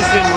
Houston